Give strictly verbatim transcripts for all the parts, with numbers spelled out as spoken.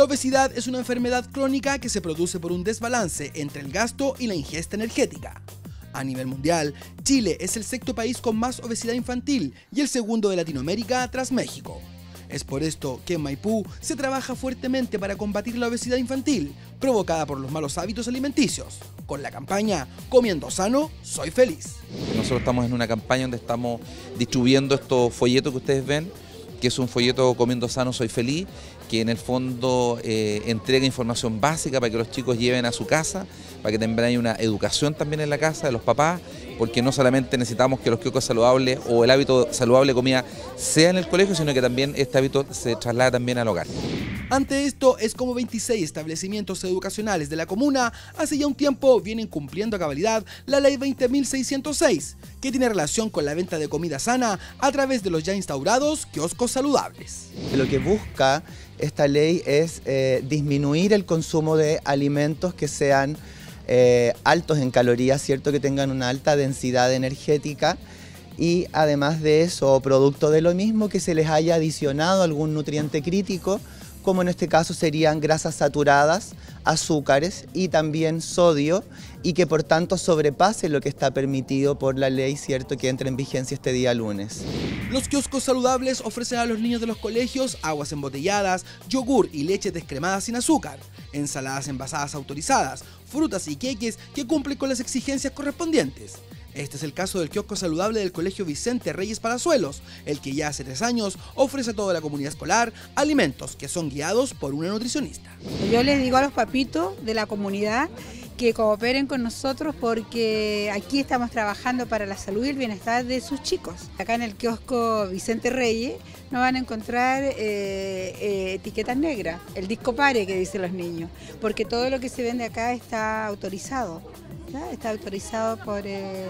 La obesidad es una enfermedad crónica que se produce por un desbalance entre el gasto y la ingesta energética. A nivel mundial, Chile es el sexto país con más obesidad infantil y el segundo de Latinoamérica tras México. Es por esto que en Maipú se trabaja fuertemente para combatir la obesidad infantil, provocada por los malos hábitos alimenticios, con la campaña Comiendo Sano, Soy Feliz. Nosotros estamos en una campaña donde estamos distribuyendo estos folletos que ustedes ven, que es un folleto Comiendo Sano, Soy Feliz, que en el fondo eh, entrega información básica para que los chicos lleven a su casa, para que también haya una educación también en la casa de los papás, porque no solamente necesitamos que los kioscos saludables o el hábito saludable de comida sea en el colegio, sino que también este hábito se traslada también al hogar. Ante esto, es como veintiséis establecimientos educacionales de la comuna hace ya un tiempo vienen cumpliendo a cabalidad la ley veinte mil seiscientos seis, que tiene relación con la venta de comida sana a través de los ya instaurados kioscos saludables. Lo que busca esta ley es eh, disminuir el consumo de alimentos que sean eh, altos en calorías, cierto, que tengan una alta densidad energética. Y además de eso, producto de lo mismo, que se les haya adicionado algún nutriente crítico, como en este caso serían grasas saturadas, azúcares y también sodio, y que por tanto sobrepase lo que está permitido por la ley, cierto, que entra en vigencia este día lunes. Los kioscos saludables ofrecen a los niños de los colegios aguas embotelladas, yogur y leche descremadas sin azúcar, ensaladas envasadas autorizadas, frutas y queques que cumplen con las exigencias correspondientes. Este es el caso del kiosco saludable del Colegio Vicente Reyes Palazuelos, el que ya hace tres años ofrece a toda la comunidad escolar alimentos que son guiados por una nutricionista. Yo les digo a los papitos de la comunidad que cooperen con nosotros, porque aquí estamos trabajando para la salud y el bienestar de sus chicos. Acá en el kiosco Vicente Reyes no van a encontrar eh, eh, etiquetas negras, el disco pare que dicen los niños, porque todo lo que se vende acá está autorizado. Está autorizado por, eh,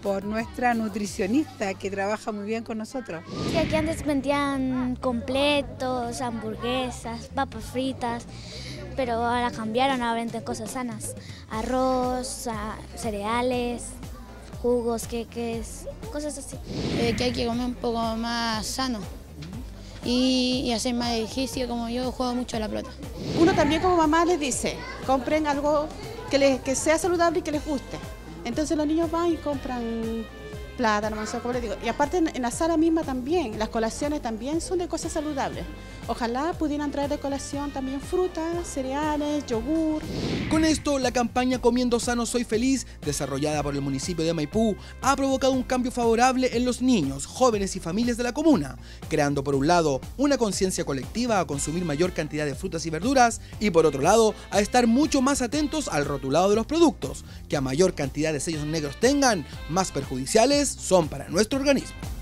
por nuestra nutricionista, que trabaja muy bien con nosotros. Sí, aquí antes vendían completos, hamburguesas, papas fritas, pero ahora cambiaron, ahora venden cosas sanas. Arroz, cereales, jugos, queques, cosas así. Eh, que hay que comer un poco más sano. Y, y hacer más ejercicio, como yo juego mucho a la pelota. Uno también como mamá les dice, compren algo Que, les, que sea saludable y que les guste. Entonces los niños van y compran plátano, manzana, como les digo. Y aparte en, en la sala misma también, las colaciones también son de cosas saludables. Ojalá pudieran traer de colación también frutas, cereales, yogur. Con esto, la campaña Comiendo Sano Soy Feliz, desarrollada por el municipio de Maipú, ha provocado un cambio favorable en los niños, jóvenes y familias de la comuna, creando por un lado una conciencia colectiva a consumir mayor cantidad de frutas y verduras y por otro lado a estar mucho más atentos al rotulado de los productos, que a mayor cantidad de sellos negros tengan, más perjudiciales son para nuestro organismo.